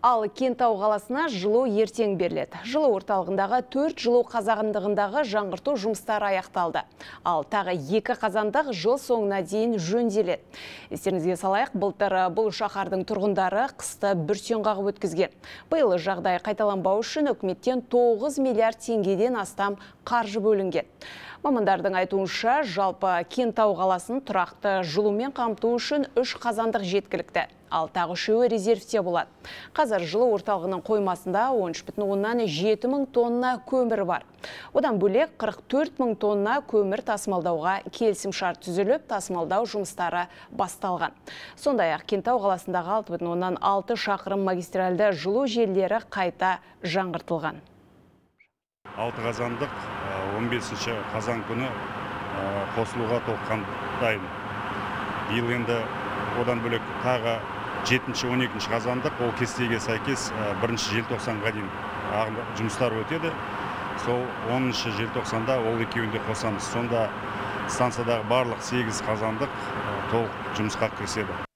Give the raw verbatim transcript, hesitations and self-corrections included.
Ал Кентау қаласына жылу ертең беріледі. Жылу орталығындағы төрт жылу қазандығындағы жаңғырту жұмыстары аяқталды. Ал тағы екі қазандық жыл соңына дейін жөнделеді. Естеріңізге салайық, былтыр бұл шаһардың тұрғындары қысты бүрсең қағып өткізген. Биыл жағдай қайталанбау үшін үкіметтен тоғыз миллиард теңгеден астам қаржы бөлінген. Мамандардың айтуынша, жалпы Кентау қаласын тұрақты жылумен қамту үшін үш қазандық жеткілікті. Ал тағы үшеуі резервте болады. Қазір жылу орталығының қоймасында он үш бүтін оннан жеті мың тонна көмір бар. Одан бөлек қырық төрт мың тонна көмір тасымалдауға келісімшарт түзіліп, тасымалдау жұмыстары басталған. Сондай-ақ Кентау қаласындағы алты бүтін оннан алты шақырым магистральді жылу желілері қайта жаңғыртылған. алты қазандық он бесінші қазан күні қосылуға толыққан дайын. Биыл енді одан бөлек тағы жетінші он екінші қазандық, ол кестеге сәйкес бірінші желтоқсанға дейін жұмыстар өтеді. Сол оныншы желтоқсанда ол екеуін де қосамыз. Сонда станциядағы барлық сегіз қазандық толық жұмысқа кіріседі.